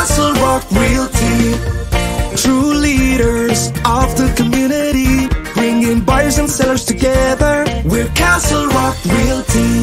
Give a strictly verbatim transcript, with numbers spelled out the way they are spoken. Castle Rock Realty, true leaders of the community, bringing buyers and sellers together. We're Castle Rock Realty.